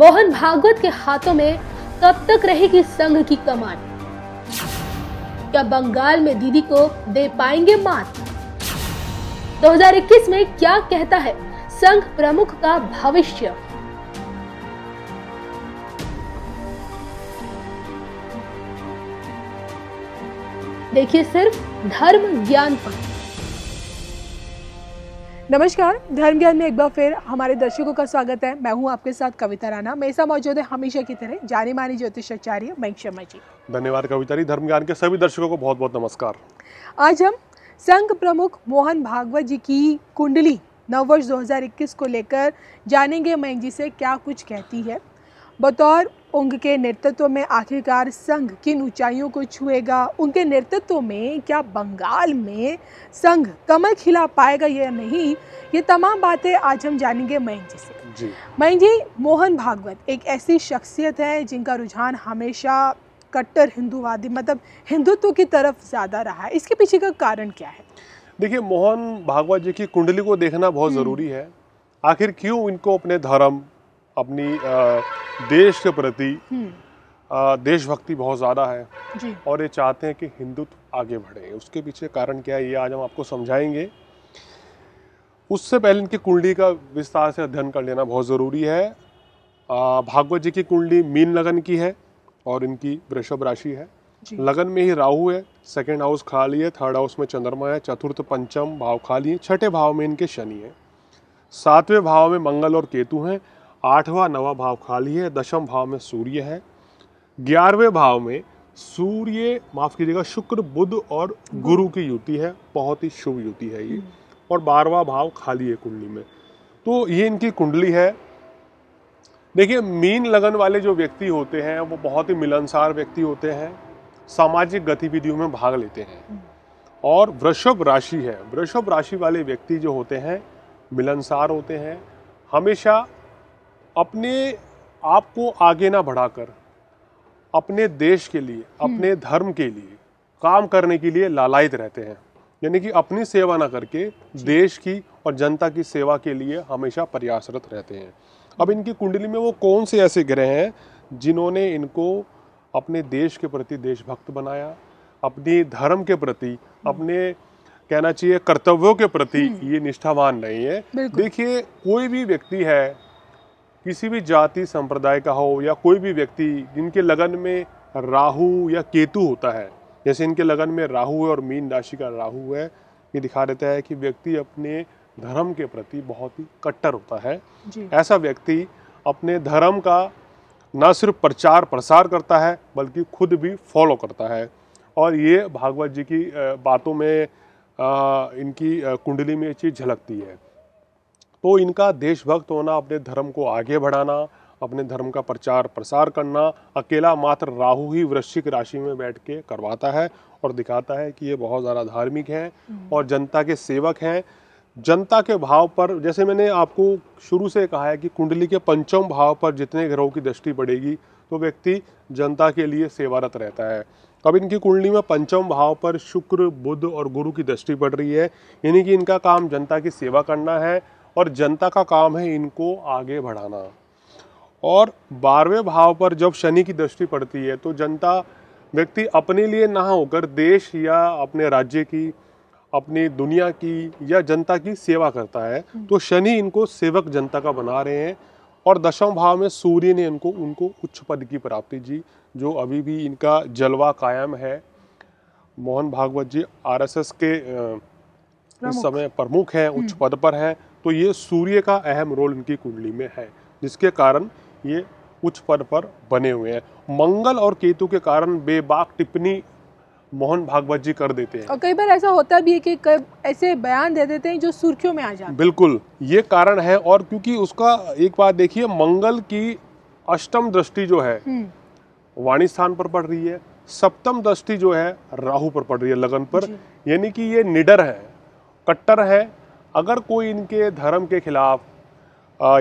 मोहन भागवत के हाथों में कब तक रहेगी संघ की कमान? क्या बंगाल में दीदी को दे पाएंगे मात? 2021 में क्या कहता है संघ प्रमुख का भविष्य? देखिए सिर्फ धर्म ज्ञान पर। नमस्कार, धर्म ज्ञान में एक बार फिर हमारे दर्शकों का स्वागत है। मैं हूं आपके साथ कविता राणा। मेरे साथ मौजूद है हमेशा की तरह जाने माने ज्योतिषाचार्य महिंग शर्मा जी। धन्यवाद कविता जी। धर्म ज्ञान के सभी दर्शकों को बहुत बहुत नमस्कार। आज हम संघ प्रमुख मोहन भागवत जी की कुंडली नववर्ष 2021 को लेकर जानेंगे मयंक जी से क्या कुछ कहती है। बतौर उंग के नेतृत्व में आखिरकार संघ किन ऊंचाइयों को छुएगा, उनके नेतृत्व में क्या बंगाल में संघ कमल खिला पाएगा या नहीं, ये तमाम बातें आज हम जानेंगे मयंक जी से। मयंक जी, मोहन भागवत एक ऐसी शख्सियत है जिनका रुझान हमेशा कट्टर हिंदूवादी मतलब हिंदुत्व की तरफ ज़्यादा रहा है। इसके पीछे का कारण क्या है? देखिए, मोहन भागवत जी की कुंडली को देखना बहुत ज़रूरी है। आखिर क्यों इनको अपने धर्म, अपनी देश के प्रति देशभक्ति बहुत ज़्यादा है जी। और ये चाहते हैं कि हिंदुत्व आगे बढ़े। उसके पीछे कारण क्या है, ये आज हम आपको समझाएंगे। उससे पहले इनकी कुंडली का विस्तार से अध्ययन कर लेना बहुत ज़रूरी है। भागवत जी की कुंडली मीन लगन की है और इनकी वृषभ राशि है। लगन में ही राहु है, सेकेंड हाउस खाली है, थर्ड हाउस में चंद्रमा है, चतुर्थ पंचम भाव खाली है, छठे भाव में इनके शनि है, सातवें भाव में मंगल और केतु हैं, आठवां नवा भाव खाली है, दशम भाव में सूर्य है, ग्यारहवें भाव में सूर्य माफ कीजिएगा शुक्र बुध और गुरु की युति है, बहुत ही शुभ युति है ये, और बारहवां भाव खाली है कुंडली में। तो ये इनकी कुंडली है। देखिए, मीन लगन वाले जो व्यक्ति होते हैं वो बहुत ही मिलनसार व्यक्ति होते हैं, सामाजिक गतिविधियों में भाग लेते हैं, और वृषभ राशि है, वृषभ राशि वाले व्यक्ति जो होते हैं मिलनसार होते हैं, हमेशा अपने आप को आगे ना बढ़ाकर अपने देश के लिए, अपने धर्म के लिए काम करने के लिए लालायित रहते हैं, यानी कि अपनी सेवा ना करके देश की और जनता की सेवा के लिए हमेशा प्रयासरत रहते हैं। अब इनकी कुंडली में वो कौन से ऐसे ग्रह हैं जिन्होंने इनको अपने देश के प्रति देशभक्त बनाया, अपने धर्म के प्रति, अपने कहना चाहिए कर्तव्यों के प्रति ये निष्ठावान नहीं है। देखिए, कोई भी व्यक्ति है किसी भी जाति संप्रदाय का हो या कोई भी व्यक्ति जिनके लगन में राहु या केतु होता है, जैसे इनके लगन में राहु है और मीन राशि का राहु है, ये दिखा देता है कि व्यक्ति अपने धर्म के प्रति बहुत ही कट्टर होता है। ऐसा व्यक्ति अपने धर्म का न सिर्फ प्रचार प्रसार करता है बल्कि खुद भी फॉलो करता है, और ये भागवत जी की बातों में इनकी कुंडली में ये चीज़ झलकती है। तो इनका देशभक्त होना, अपने धर्म को आगे बढ़ाना, अपने धर्म का प्रचार प्रसार करना, अकेला मात्र राहु ही वृश्चिक राशि में बैठ के करवाता है और दिखाता है कि ये बहुत ज़्यादा धार्मिक हैं और जनता के सेवक हैं, जनता के भाव पर। जैसे मैंने आपको शुरू से कहा है कि कुंडली के पंचम भाव पर जितने ग्रहों की दृष्टि पड़ेगी तो व्यक्ति जनता के लिए सेवारत रहता है। अब इनकी कुंडली में पंचम भाव पर शुक्र बुध और गुरु की दृष्टि पड़ रही है, यानी कि इनका काम जनता की सेवा करना है और जनता का काम है इनको आगे बढ़ाना। और बारहवें भाव पर जब शनि की दृष्टि पड़ती है तो जनता व्यक्ति अपने लिए ना होकर देश या अपने राज्य की, अपनी दुनिया की या जनता की सेवा करता है, तो शनि इनको सेवक जनता का बना रहे हैं। और दशम भाव में सूर्य ने इनको उनको उच्च पद की प्राप्ति जी, जो अभी भी इनका जलवा कायम है। मोहन भागवत जी आरएसएस के इस समय प्रमुख हैं, उच्च पद पर हैं, तो ये सूर्य का अहम रोल इनकी कुंडली में है, जिसके कारण ये उच्च पद पर बने हुए हैं। मंगल और केतु के कारण बेबाक टिप्पणी मोहन भागवत जी कर देते हैं, और कई बार ऐसा होता भी है कि कई ऐसे बयान दे देते हैं जो सुर्खियों में आ जाते हैं। बिल्कुल, ये कारण है। और क्योंकि उसका एक बात देखिए, मंगल की अष्टम दृष्टि जो है वाणी स्थान पर पड़ रही है, सप्तम दृष्टि जो है राहु पर पड़ रही है लगन पर, यानी कि ये निडर है, कट्टर है। अगर कोई इनके धर्म के खिलाफ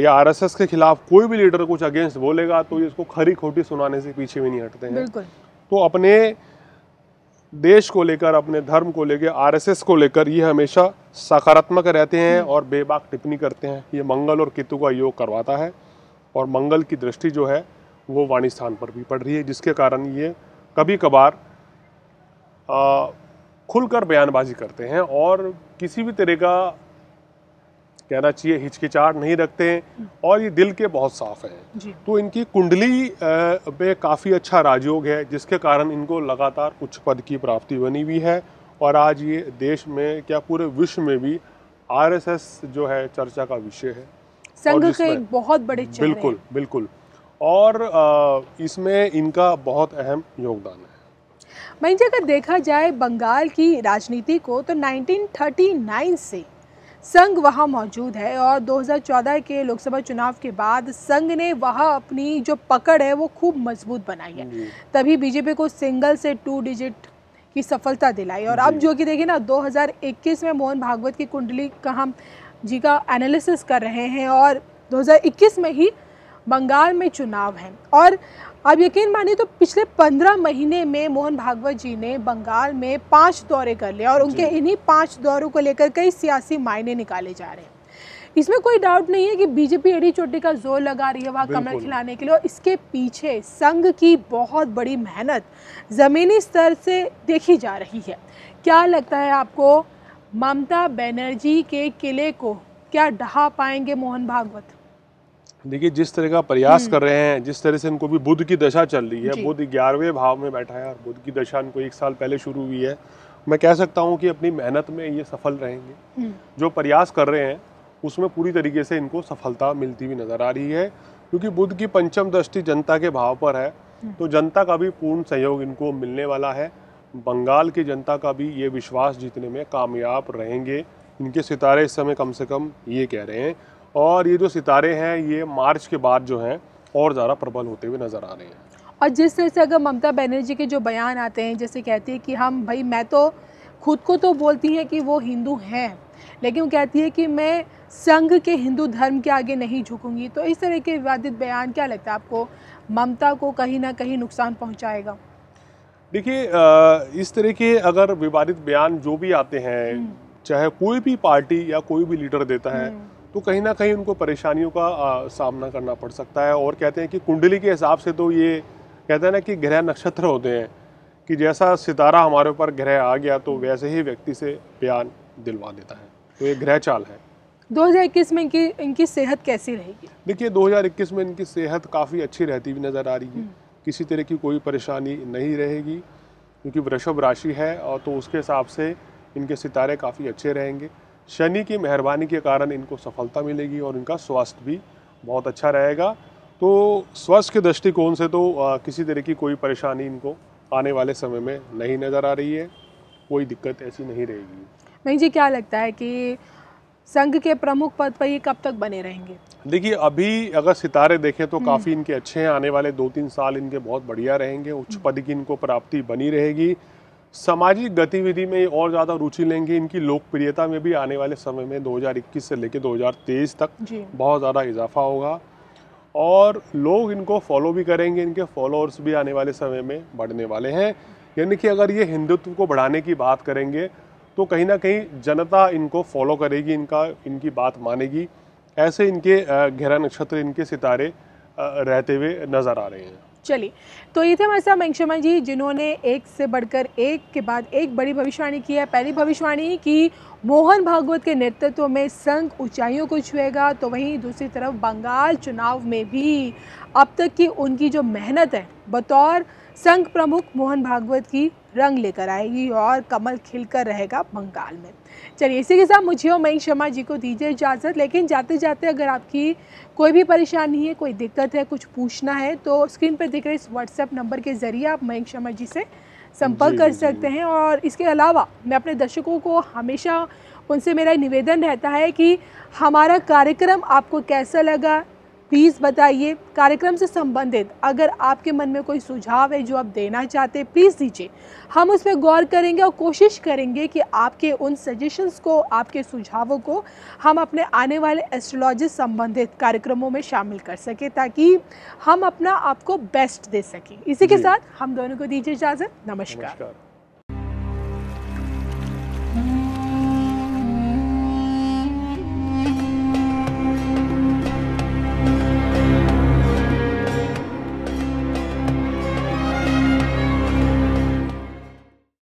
या आरएसएस के खिलाफ कोई भी लीडर कुछ अगेंस्ट बोलेगा तो ये इसको खरी खोटी सुनाने से पीछे भी नहीं हटते हैं। तो अपने देश को लेकर, अपने धर्म को लेकर, आरएसएस को लेकर ये हमेशा सकारात्मक रहते हैं और बेबाक टिप्पणी करते हैं। ये मंगल और केतु का योग करवाता है। और मंगल की दृष्टि जो है वो वाणी स्थान पर भी पड़ रही है, जिसके कारण ये कभी कभार खुलकर बयानबाजी करते हैं और किसी भी तरह का कहना चाहिए हिचकिचाहट नहीं रखते हैं और ये दिल के बहुत साफ हैं। तो इनकी कुंडली में काफ़ी अच्छा राजयोग है, जिसके कारण इनको लगातार उच्च पद की प्राप्ति बनी हुई है और आज ये देश में क्या पूरे विश्व में भी आरएसएस जो है चर्चा का विषय है। संघ के एक बहुत बड़े चेहरे, बिल्कुल बिल्कुल, और इसमें इनका बहुत अहम योगदान है। महिंग जी, अगर देखा जाए बंगाल की राजनीति को तो 1939 से संघ वहाँ मौजूद है और 2014 के लोकसभा चुनाव के बाद संघ ने वहाँ अपनी जो पकड़ है वो खूब मजबूत बनाई है, तभी बीजेपी को सिंगल से 2 डिजिट की सफलता दिलाई। और अब जो कि देखिए ना 2021 में मोहन भागवत की कुंडली का हम जी का एनालिसिस कर रहे हैं और 2021 में ही बंगाल में चुनाव है और अब यकीन मानिए तो पिछले 15 महीने में मोहन भागवत जी ने बंगाल में 5 दौरे कर लिए और उनके इन्हीं 5 दौरों को लेकर कई सियासी मायने निकाले जा रहे हैं। इसमें कोई डाउट नहीं है कि बीजेपी एड़ी चोटी का जोर लगा रही है वहाँ कमर खिलाने के लिए और इसके पीछे संघ की बहुत बड़ी मेहनत ज़मीनी स्तर से देखी जा रही है। क्या लगता है आपको, ममता बनर्जी के किले को क्या ढहा पाएंगे मोहन भागवत? देखिए, जिस तरह का प्रयास कर रहे हैं, जिस तरह से इनको भी बुध की दशा चल रही है, बुध 11वें भाव में बैठा है और बुध की दशा इनको 1 साल पहले शुरू हुई है, मैं कह सकता हूँ कि अपनी मेहनत में ये सफल रहेंगे। जो प्रयास कर रहे हैं उसमें पूरी तरीके से इनको सफलता मिलती हुई नजर आ रही है, क्योंकि बुध की पंचम दृष्टि जनता के भाव पर है तो जनता का भी पूर्ण सहयोग इनको मिलने वाला है। बंगाल की जनता का भी ये विश्वास जीतने में कामयाब रहेंगे। इनके सितारे इस समय कम से कम ये कह रहे हैं और ये जो सितारे हैं ये मार्च के बाद जो हैं और ज़्यादा प्रबल होते हुए नज़र आ रहे हैं। और जिस तरह से अगर ममता बनर्जी के जो बयान आते हैं, जैसे कहती है कि हम भाई मैं तो खुद को तो बोलती है कि वो हिंदू हैं लेकिन वो कहती है कि मैं संघ के हिंदू धर्म के आगे नहीं झुकूंगी, तो इस तरह के विवादित बयान क्या लगता है आपको ममता को कहीं ना कहीं नुकसान पहुँचाएगा? देखिए, इस तरह के अगर विवादित बयान जो भी आते हैं चाहे कोई भी पार्टी या कोई भी लीडर देता है तो कहीं ना कहीं उनको परेशानियों का सामना करना पड़ सकता है। और कहते हैं कि कुंडली के हिसाब से तो ये कहते हैं ना कि ग्रह नक्षत्र होते हैं कि जैसा सितारा हमारे ऊपर ग्रह आ गया तो वैसे ही व्यक्ति से बयान दिलवा देता है, तो ये ग्रह चाल है। 2021 में इनकी सेहत कैसी रहेगी? देखिए, 2021 में इनकी सेहत काफ़ी अच्छी रहती हुई नज़र आ रही है, किसी तरह की कोई परेशानी नहीं रहेगी क्योंकि वृषभ राशि है और तो उसके हिसाब से इनके सितारे काफ़ी अच्छे रहेंगे। शनि की मेहरबानी के कारण इनको सफलता मिलेगी और इनका स्वास्थ्य भी बहुत अच्छा रहेगा, तो स्वास्थ्य के दृष्टिकोण से तो किसी तरह की कोई परेशानी इनको आने वाले समय में नहीं नज़र आ रही है, कोई दिक्कत ऐसी नहीं रहेगी। नहीं जी, क्या लगता है कि संघ के प्रमुख पद पर ये कब तक बने रहेंगे? देखिए, अभी अगर सितारे देखें तो काफ़ी इनके अच्छे हैं, आने वाले 2-3 साल इनके बहुत बढ़िया रहेंगे, उच्च पद की इनको प्राप्ति बनी रहेगी, सामाजिक गतिविधि में और ज़्यादा रुचि लेंगे, इनकी लोकप्रियता में भी आने वाले समय में 2021 से लेकर 2023 तक बहुत ज़्यादा इजाफा होगा और लोग इनको फॉलो भी करेंगे, इनके फॉलोअर्स भी आने वाले समय में बढ़ने वाले हैं। यानी कि अगर ये हिंदुत्व को बढ़ाने की बात करेंगे तो कहीं ना कहीं जनता इनको फॉलो करेगी, इनकी बात मानेगी, ऐसे इनके गहरा नक्षत्र इनके सितारे रहते हुए नज़र आ रहे हैं। चलिए, तो ये थे हमारे साथ महिंग शर्मा जी, जिन्होंने एक से बढ़कर एक के बाद एक बड़ी भविष्यवाणी की है। पहली भविष्यवाणी कि मोहन भागवत के नेतृत्व में संघ ऊंचाइयों को छुएगा, तो वहीं दूसरी तरफ बंगाल चुनाव में भी अब तक की उनकी जो मेहनत है बतौर संघ प्रमुख मोहन भागवत की रंग लेकर आएगी और कमल खिलकर रहेगा बंगाल में। चलिए, इसी के साथ मुझे और महिंग शर्मा जी को दीजिए इजाज़त, लेकिन जाते जाते अगर आपकी कोई भी परेशानी है, कोई दिक्कत है, कुछ पूछना है तो स्क्रीन पर दिख रहे इस व्हाट्सएप नंबर के ज़रिए आप महिंग शर्मा जी से संपर्क कर सकते हैं। और इसके अलावा मैं अपने दर्शकों को हमेशा उनसे मेरा निवेदन रहता है कि हमारा कार्यक्रम आपको कैसा लगा प्लीज़ बताइए, कार्यक्रम से संबंधित अगर आपके मन में कोई सुझाव है जो आप देना चाहते हैं प्लीज़ दीजिए, हम उस पर गौर करेंगे और कोशिश करेंगे कि आपके उन सजेशंस को, आपके सुझावों को हम अपने आने वाले एस्ट्रोलॉजी संबंधित कार्यक्रमों में शामिल कर सकें ताकि हम अपना आपको बेस्ट दे सकें। इसी के साथ हम दोनों को दीजिए इजाज़त। नमस्कार।